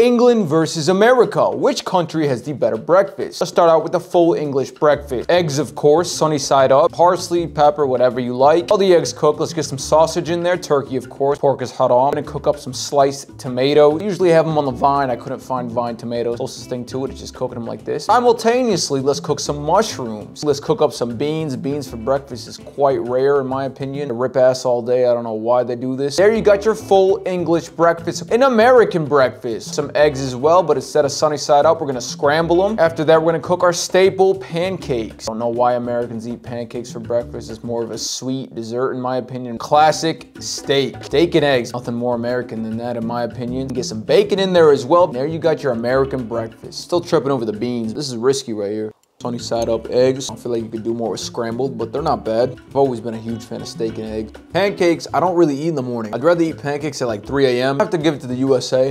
England versus America. Which country has the better breakfast? Let's start out with the full English breakfast. Eggs, of course, sunny side up, parsley, pepper, whatever you like. All the eggs cook. Let's get some sausage in there. Turkey, of course. Pork is haram. I'm gonna cook up some sliced tomatoes. Usually have them on the vine. I couldn't find vine tomatoes. Closest thing to it is just cooking them like this. Simultaneously, let's cook some mushrooms. Let's cook up some beans. Beans for breakfast is quite rare in my opinion. I rip ass all day. I don't know why they do this. There you got your full English breakfast. An American breakfast. Some eggs as well, but instead of sunny side up, we're gonna scramble them. After that, we're gonna cook our staple pancakes. I don't know why Americans eat pancakes for breakfast. It's more of a sweet dessert in my opinion. Classic steak. Steak and eggs. Nothing more American than that in my opinion. Get some bacon in there as well. There you got your American breakfast. Still tripping over the beans. This is risky right here. Sunny side up eggs. I feel like you could do more with scrambled, but they're not bad. I've always been a huge fan of steak and eggs. Pancakes, I don't really eat in the morning. I'd rather eat pancakes at like 3 a.m. I have to give it to the USA.